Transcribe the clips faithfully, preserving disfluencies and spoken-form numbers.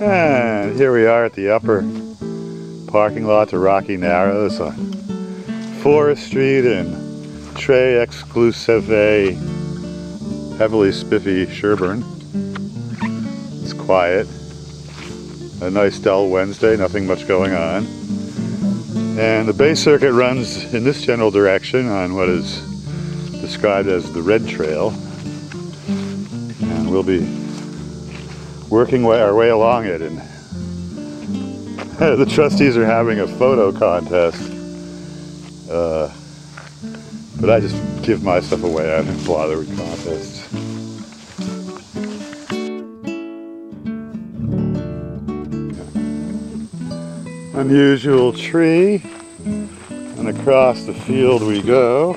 And here we are at the upper parking lot to Rocky Narrows on Forest Street and Trey Exclusive, heavily spiffy Sherburn. It's quiet. A nice dull Wednesday, nothing much going on. And the Bay Circuit runs in this general direction on what is described as the Red Trail. And we'll be working our way along it. And the trustees are having a photo contest. Uh, but I just give my stuff away. I don't bother with contests. Unusual tree, and across the field we go.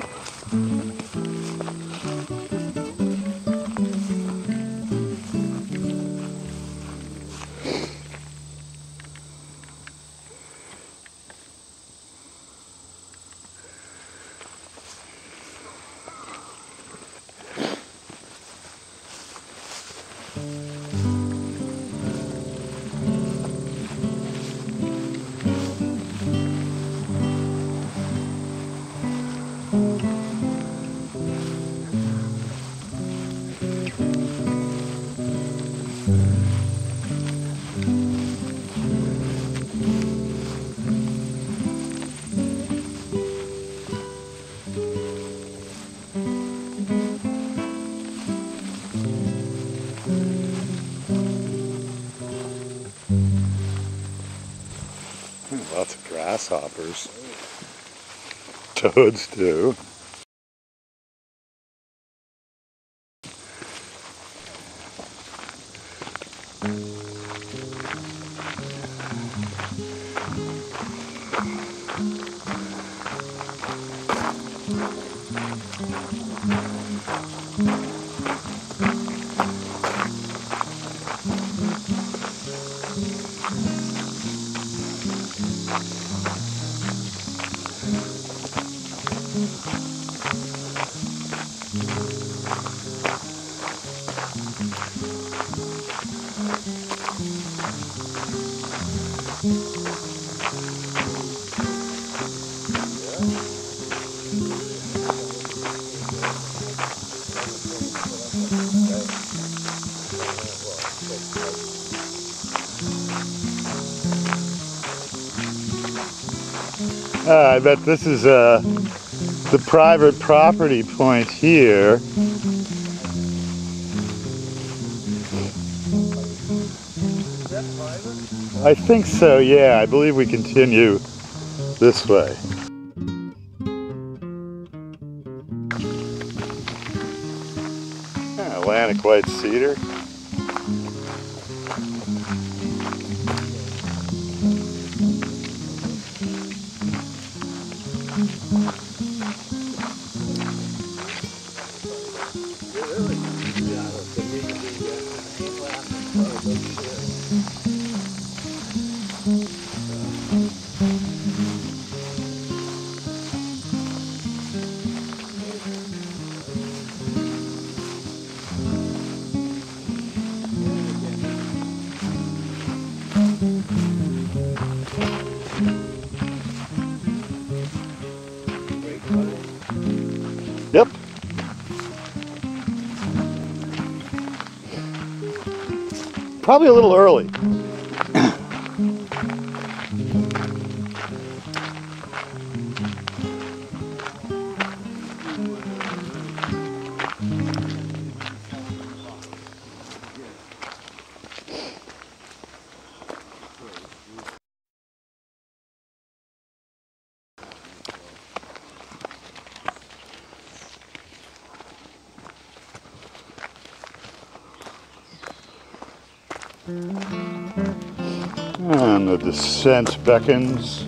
Lots of grasshoppers, toads too. Uh, I bet this is uh, the private property point here. Is that private? I think so, yeah. I believe we continue this way. Yeah, Atlantic white cedar. Yep. Probably a little early. And the descent beckons.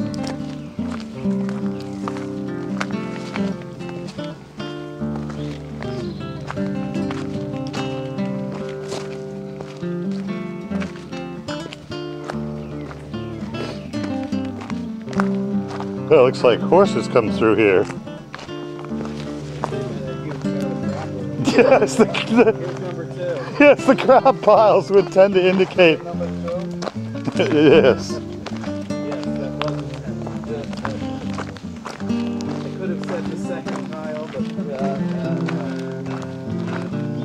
Well, it looks like horses come through here. Yes, the, the, Yes, the crab piles would tend to indicate. Yes.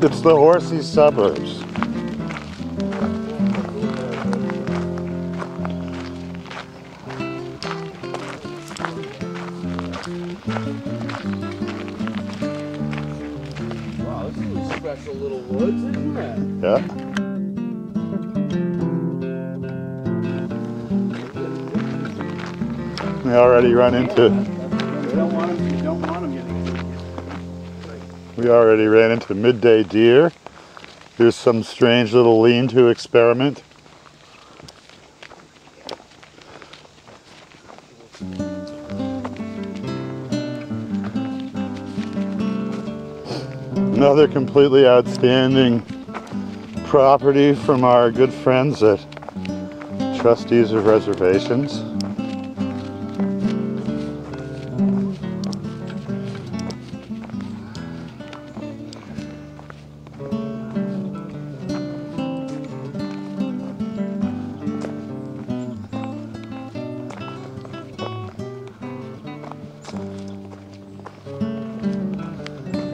It's the horsey suburbs. Wow, this is a special little woods, isn't it? Yeah. We already run into. We don't want them. We don't want them getting. We already ran into midday deer. Here's some strange little lean-to experiment. Another completely outstanding property from our good friends at Trustees of Reservations.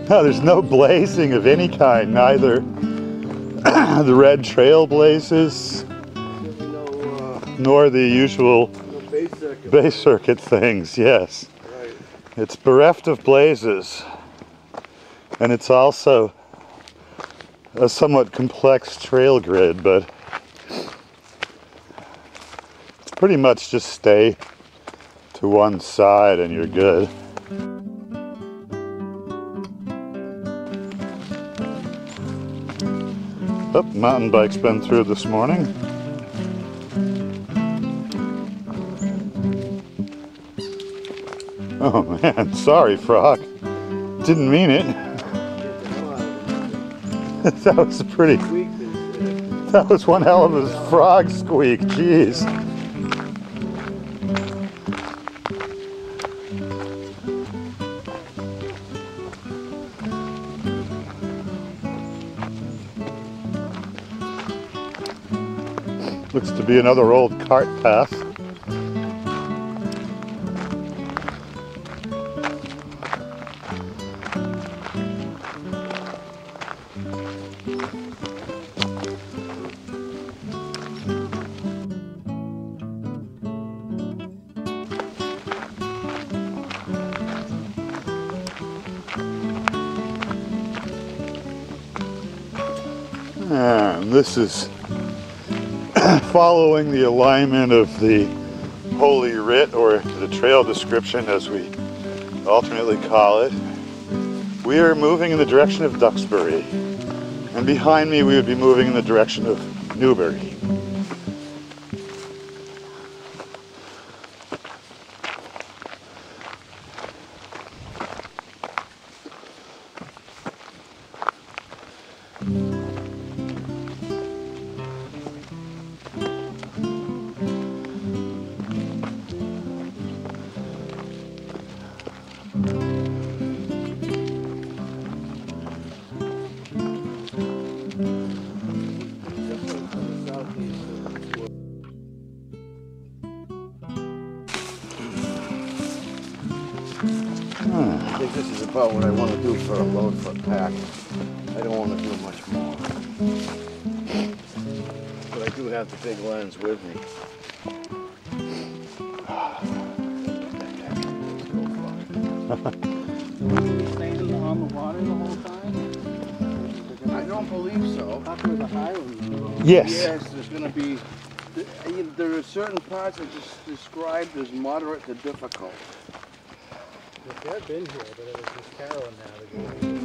No, there's no blazing of any kind, neither the Red Trail blazes, no, uh, nor the usual no Bay Circuit. Bay Circuit things, yes. Right. It's bereft of blazes, and it's also a somewhat complex trail grid, but it's pretty much just stay to one side and you're good. Oh, mountain bike's been through this morning. Oh man, sorry frog. Didn't mean it. That was a pretty... That was one hell of a frog squeak, jeez. Looks to be another old cart path. And this is following the alignment of the Holy Writ, or the trail description as we alternately call it. We are moving in the direction of Duxbury, and behind me we would be moving in the direction of Newbury. I think this is about what I want to do for a load for a pack. I don't want to do much more. But I do have the big lens with me. Will you be standing on the water the whole time? I don't believe so. Up to the highlands. Yes. Yes, there's going to be... There are certain parts that just described as moderate to difficult. They had been here, but it was just Carolyn navigating.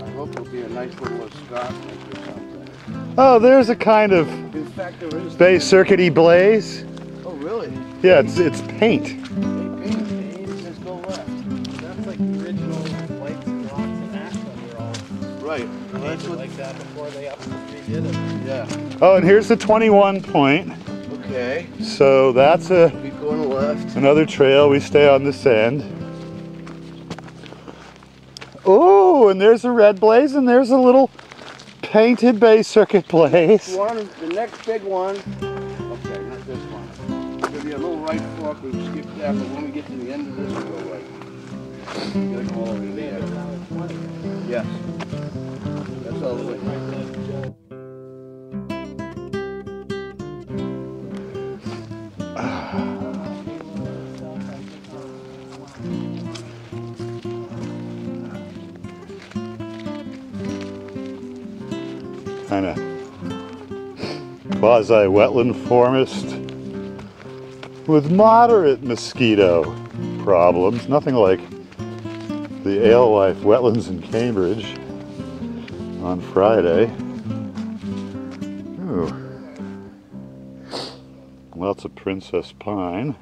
I hope it'll be a nice little escarpment or something. Oh, there's a kind of Bay Circuity blaze. Oh, really? Yeah, it's it's paint. Like that before they up did it. Yeah. Oh, and here's the twenty-one point. Okay. So that's a left. Another trail. We stay on the sand. Oh, and there's a red blaze, and there's a little painted Bay Circuit place. One, the next big one. Okay, not this one. There'll be a little right fork. We skip that, but when we get to the end of this, we'll go right. You gotta go all over there. Yes. That's all the way. Kind of quasi-wetland forest with moderate mosquito problems. Nothing like the Alewife wetlands in Cambridge on Friday. Ooh. Lots of princess pine.